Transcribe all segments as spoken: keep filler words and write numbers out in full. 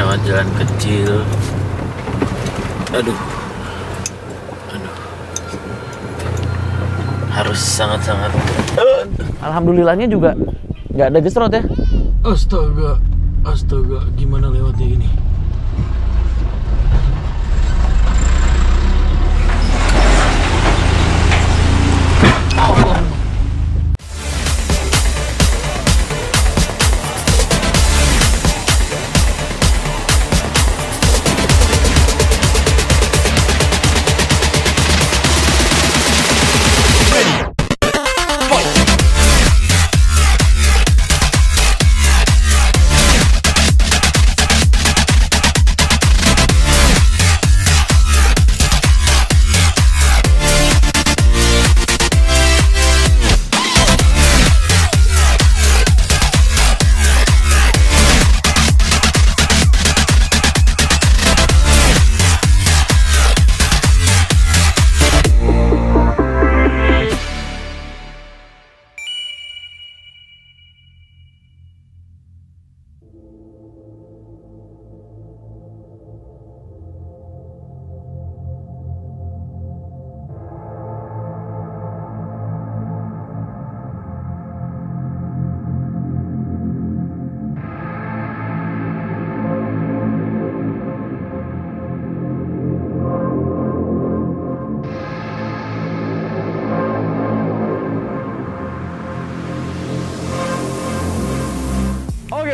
lewat jalan kecil. Aduh, aduh, harus sangat-sangat. Alhamdulillahnya juga nggak ada gesrot ya. Astaga, astaga, gimana lewatnya ini?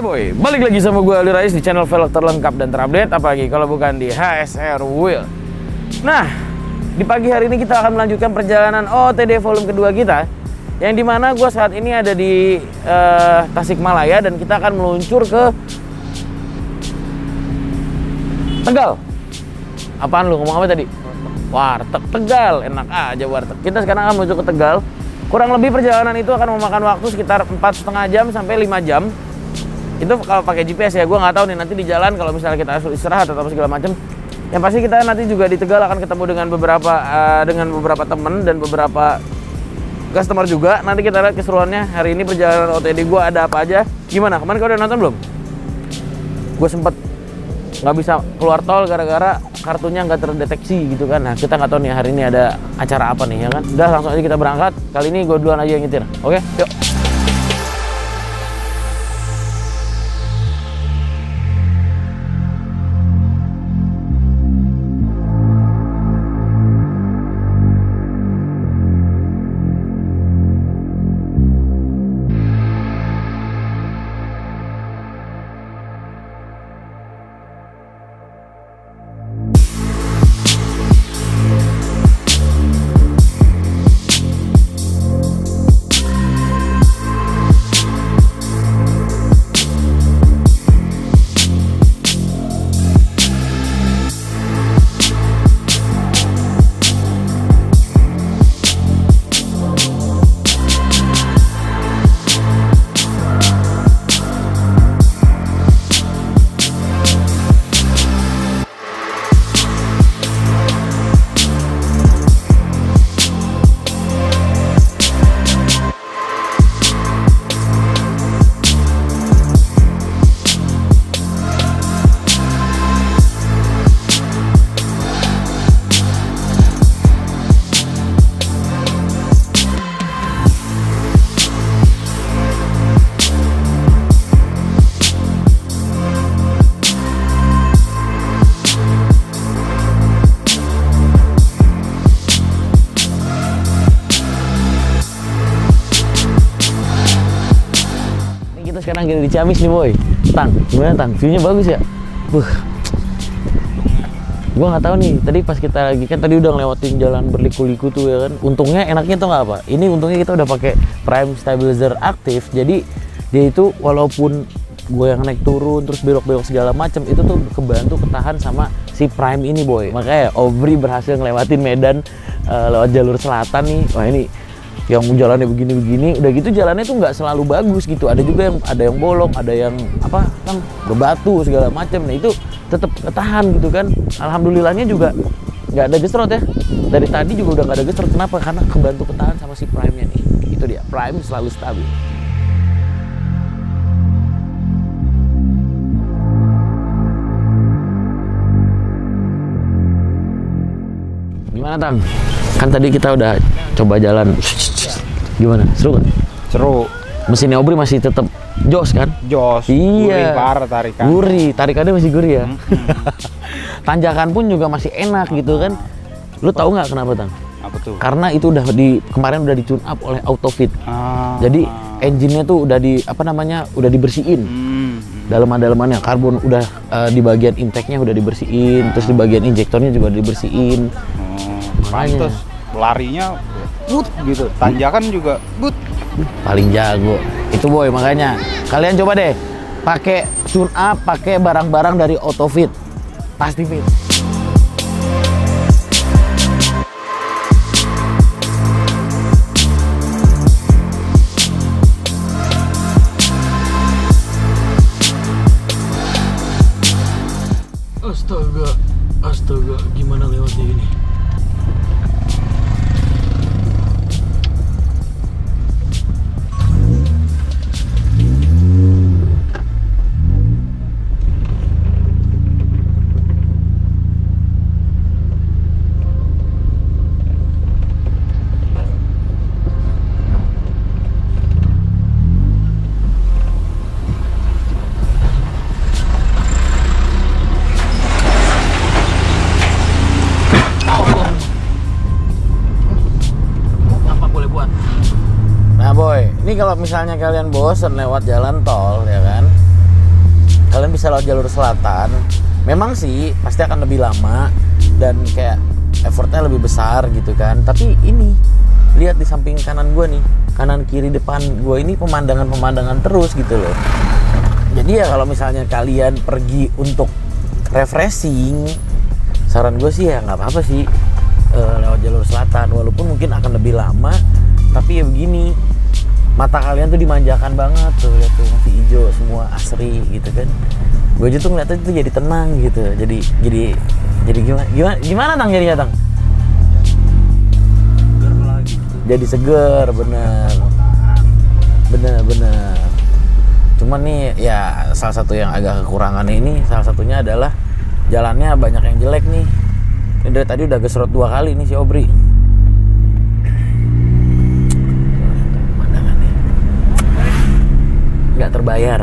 Boy, balik lagi sama gue Ali Rais di channel Veloster lengkap dan terupdate, apalagi kalau bukan di H S R Wheel. Nah, di pagi hari ini kita akan melanjutkan perjalanan O T D volume kedua kita, yang dimana gue saat ini ada di uh, Tasikmalaya dan kita akan meluncur ke Tegal. Apaan lu ngomong apa tadi? Warteg Tegal, enak aja warteg. Kita sekarang akan menuju ke Tegal. Kurang lebih perjalanan itu akan memakan waktu sekitar empat setengah jam sampai lima jam. Itu kalau pakai G P S ya, gue nggak tahu nih nanti di jalan kalau misalnya kita istirahat atau segala macam. Yang pasti kita nanti juga di Tegal akan ketemu dengan beberapa uh, dengan beberapa temen dan beberapa customer juga. Nanti kita lihat keseruannya hari ini perjalanan O T D gue ada apa aja. Gimana? Kemarin kau udah nonton belum? Gue sempet nggak bisa keluar tol gara-gara kartunya nggak terdeteksi gitu kan. Nah kita nggak tahu nih hari ini ada acara apa nih ya kan. Udah langsung aja kita berangkat. Kali ini gue duluan aja yang nyetir. Oke, yuk. Sekarang gini di Ciamis nih boy, Tang, gimana Tang? View-nya bagus ya? Buh, gue nggak tahu nih. Tadi pas kita lagi kan tadi udah ngelewatin jalan berliku-liku tuh ya kan. Untungnya enaknya tuh nggak apa. Ini untungnya kita udah pakai Prime stabilizer aktif. Jadi dia itu walaupun gue yang naik turun terus belok-belok segala macam itu tuh kebantu ketahan sama si Prime ini boy. Makanya Obri berhasil ngelewatin Medan uh, lewat jalur selatan nih. Wah ini. Yang jalannya begini-begini, udah gitu jalannya tuh nggak selalu bagus gitu. Ada juga yang ada yang bolong, ada yang apa kan berbatu segala macam. Nah itu tetap ketahan gitu kan. Alhamdulillahnya juga nggak ada gesrot ya. Dari tadi juga udah nggak ada gesrot. Kenapa? Karena kebantu ketahan sama si Prime-nya nih. Itu dia. Prime selalu stabil. Gimana Tam? Kan tadi kita udah coba jalan. Gimana? Seru kan? Seru. Mesinnya Obri masih tetap jos kan? Jos. Iya. Gurih parah tarikan. Gurih, tarikannya masih gurih ya. Hmm. Tanjakan pun juga masih enak gitu kan. Lu tahu nggak kenapa Tam? Apa tuh? Karena itu udah di kemarin udah di tune up oleh Autofit. Ah. Jadi engine-nya tuh udah di apa namanya? Udah dibersihin. Hmm. Daleman-dalemannya karbon udah uh, di bagian intake-nya udah dibersihin, nah. Terus di bagian injektornya juga udah dibersihin. Hmm. Terus larinya but gitu, tanjakan juga but. Paling jago itu boy, makanya kalian coba deh pakai tune up, pakai barang-barang dari Autofit, pasti fit. Astaga, astaga, gimana lewatnya ini? Ini kalau misalnya kalian bosen lewat jalan tol, ya kan? Kalian bisa lewat jalur selatan. Memang sih pasti akan lebih lama dan kayak effortnya lebih besar gitu kan. Tapi ini lihat di samping kanan gue nih, kanan kiri depan gue ini pemandangan-pemandangan terus gitu loh. Jadi ya kalau misalnya kalian pergi untuk refreshing, saran gue sih ya nggak apa-apa sih uh, lewat jalur selatan. Walaupun mungkin akan lebih lama, tapi ya begini. Mata kalian tuh dimanjakan banget tuh, lihat tuh masih hijau semua, asri gitu kan. Gue aja tuh ngeliatnya tuh jadi tenang gitu, jadi jadi jadi gimana gimana gimana Tang jadinya Tang? Seger lagi. Jadi seger, bener bener bener. Cuman nih ya salah satu yang agak kekurangan ini, salah satunya adalah jalannya banyak yang jelek nih. Ini dari tadi udah gesrot dua kali nih si Obri. Nggak terbayar.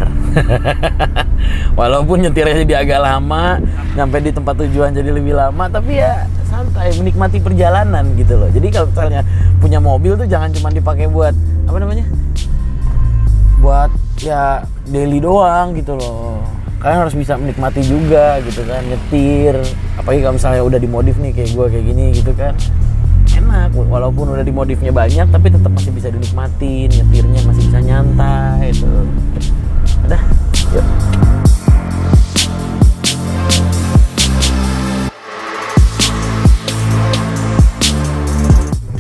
Walaupun nyetirnya jadi agak lama, nyampe di tempat tujuan jadi lebih lama, tapi ya santai, menikmati perjalanan gitu loh. Jadi kalau misalnya punya mobil tuh jangan cuma dipakai buat apa namanya, buat ya daily doang gitu loh. Kalian harus bisa menikmati juga gitu kan, nyetir. Apalagi kalau misalnya udah dimodif nih kayak gue kayak gini gitu kan, enak. Walaupun udah dimodifnya banyak, tapi tetap masih bisa dinikmatin, nyetirnya masih bisa nyantai itu. Udah, yuk.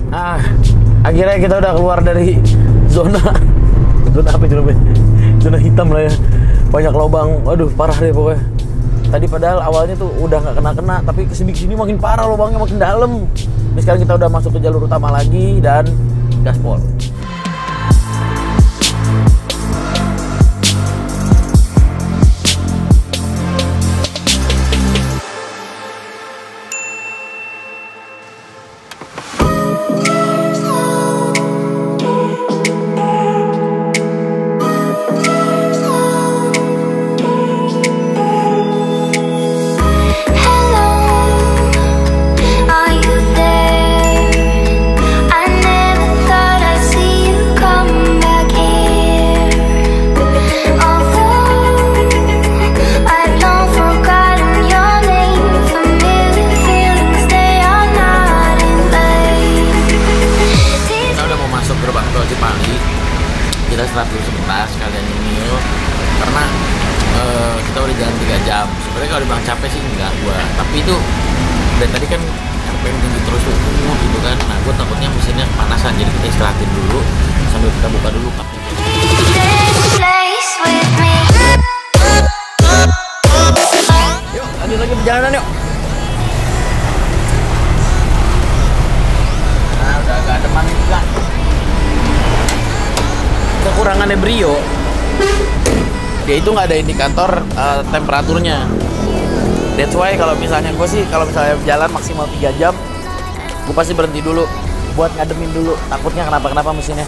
Nah, akhirnya kita udah keluar dari zona zona apa namanya? Zona hitam lah ya. Banyak lubang, aduh parah deh pokoknya. Tadi padahal awalnya tuh udah nggak kena-kena, tapi kesini-kesini makin parah, lubangnya makin dalam. Nah, sekarang kita udah masuk ke jalur utama lagi dan gaspol. Kekurangannya Brio, dia itu nggak ada indikator uh, temperaturnya. That's why kalau misalnya gue sih, kalau misalnya jalan maksimal tiga jam, gue pasti berhenti dulu buat ngademin dulu, takutnya kenapa-kenapa mesinnya.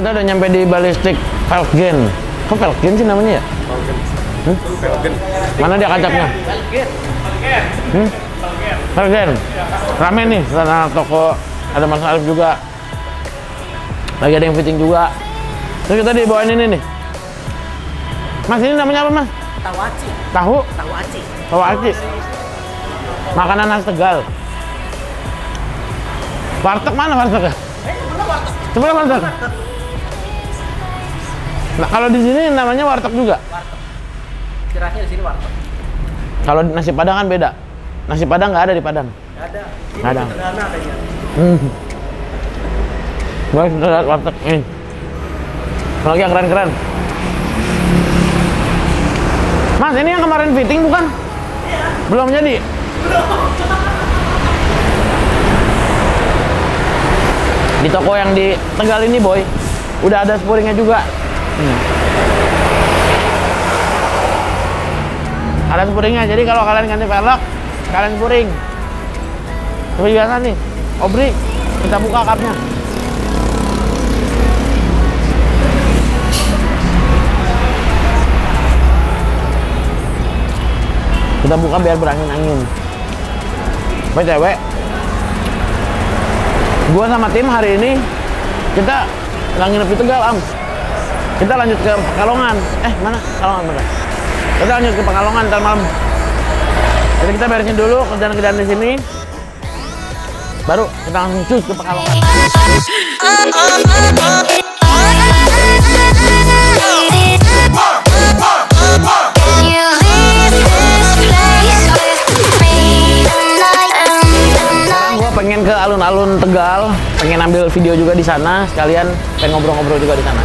Kita udah nyampe di balistik Falcon. Kok Falcon sih namanya ya? Falcon. Hmm? Falcon. Mana dia kacaknya? Falcon. Hmm? Falcon. Rame nih sana toko. Ada Mas Alif juga. Lagi ada yang fitting juga. Terus kita dibawain ini nih. Mas, ini namanya apa, Mas? Tahu Aci. Tahu? Tahu Aci. Tahu Aci. Makanan khas Tegal. Warteg mana warteg? Eh, mana warteg? Sebelah warteg. Nah, kalau di sini namanya warteg juga. Warteg. Kiranya di sini warteg. Kalau nasi Padang kan beda. Nasi Padang nggak ada di Padang. Nggak ada. Nggak ada. Sederhana adanya. Hmm. Gue sudah lihat warteg ini. Lagi yang keren-keren. Mas, ini yang kemarin fitting bukan? Iya. Belum jadi. Belum. Di toko yang di Tegal ini, Boy, udah ada spuringnya juga. Hmm. Ada spuringnya, jadi kalau kalian ganti velg, kalian spuring. Seperti biasa nih, Obri, kita buka cupnya. Kita buka biar berangin-angin. B T W, gua sama tim hari ini kita nginep di Tegal, Am. Kita lanjut ke Pekalongan. Eh, mana? Pekalongan bener. Kita lanjut ke Pekalongan ntar malam. Jadi kita beresin dulu kerjaan-kerjaan di sini. Baru kita langsung cus ke Pekalongan. Sekarang gua pengen ke alun-alun Tegal, pengen ambil video juga di sana, sekalian pengen ngobrol-ngobrol juga di sana.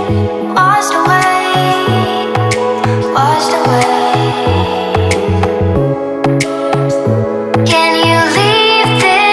you leave this?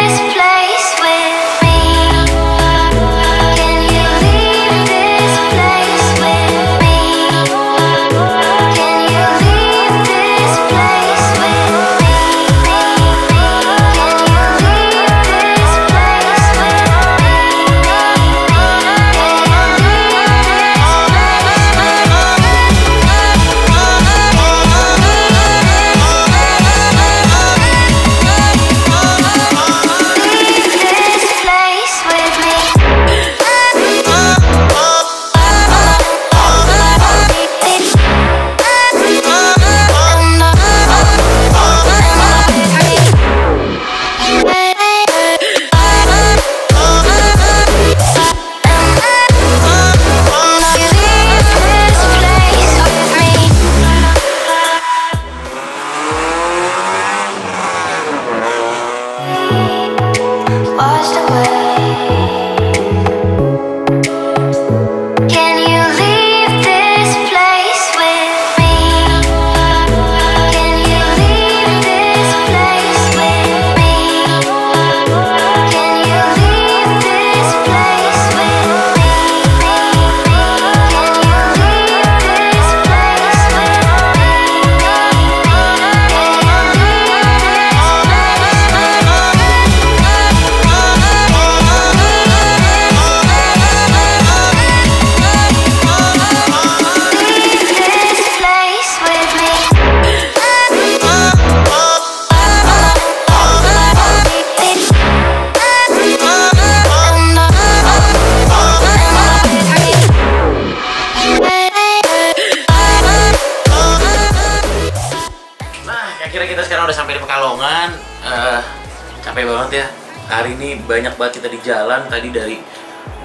capek banget ya. Hari ini banyak banget kita di jalan. Tadi dari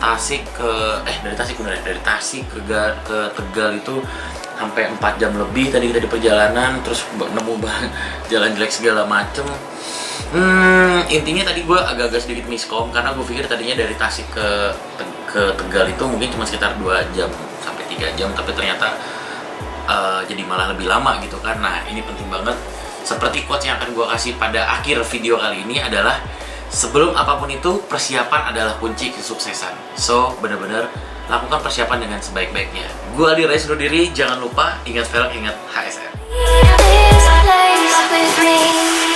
Tasik ke eh dari Tasik bener ya, dari Tasik ke, ke Tegal itu sampai empat jam lebih tadi kita di perjalanan, terus nemu bahan jalan jelek segala macem. Hmm, intinya tadi gue agak-agak sedikit miskom karena gue pikir tadinya dari Tasik ke ke Tegal itu mungkin cuma sekitar dua jam sampai tiga jam, tapi ternyata uh, jadi malah lebih lama gitu kan. Nah, ini penting banget. Seperti quotes yang akan gue kasih pada akhir video kali ini adalah sebelum apapun itu, persiapan adalah kunci kesuksesan. So, bener-bener lakukan persiapan dengan sebaik-baiknya. Gue Ali Rais Nur Diri, jangan lupa ingat velg, ingat H S R.